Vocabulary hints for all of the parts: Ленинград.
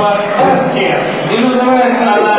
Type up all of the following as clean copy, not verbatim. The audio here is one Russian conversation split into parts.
по-сказке. И называется она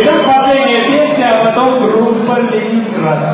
Итак, последняя песня, а потом группа «Ленинград».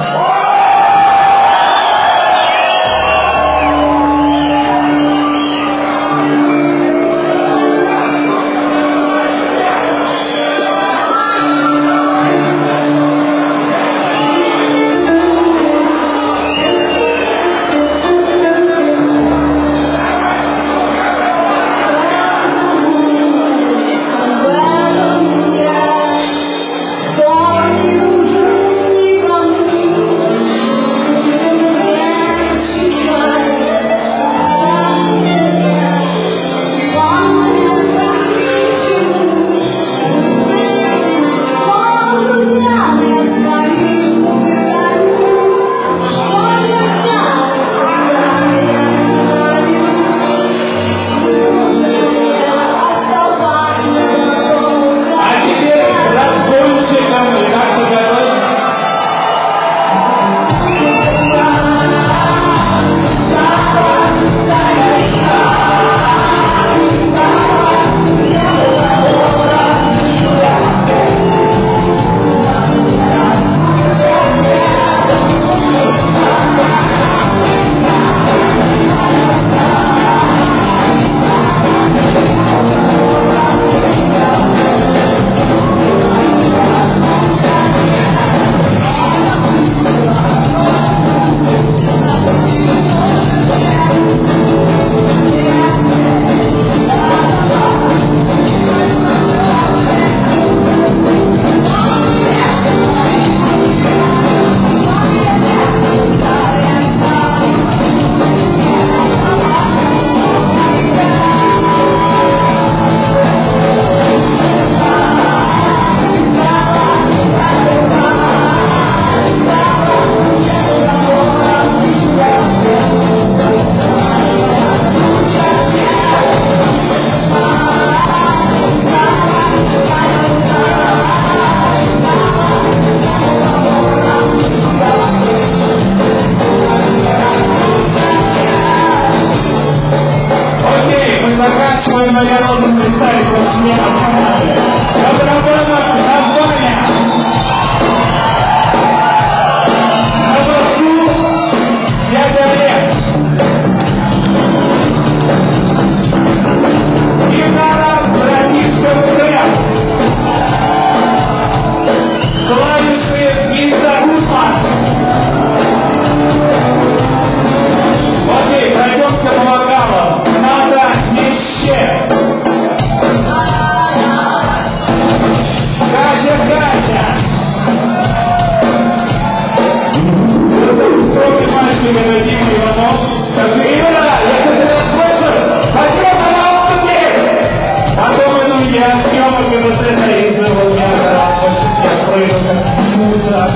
Ленинград.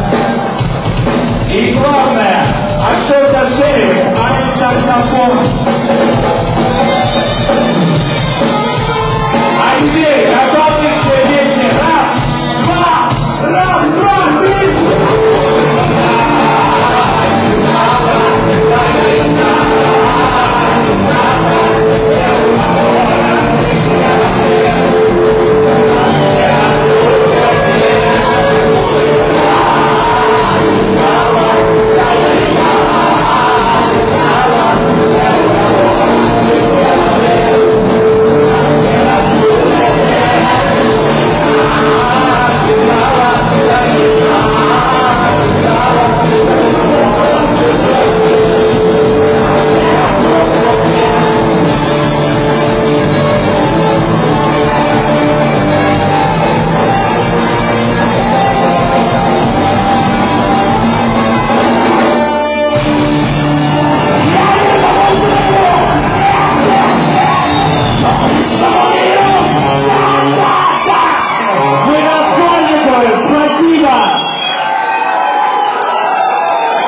И главное, ошибка шерри, а не саксофон. А теперь готов.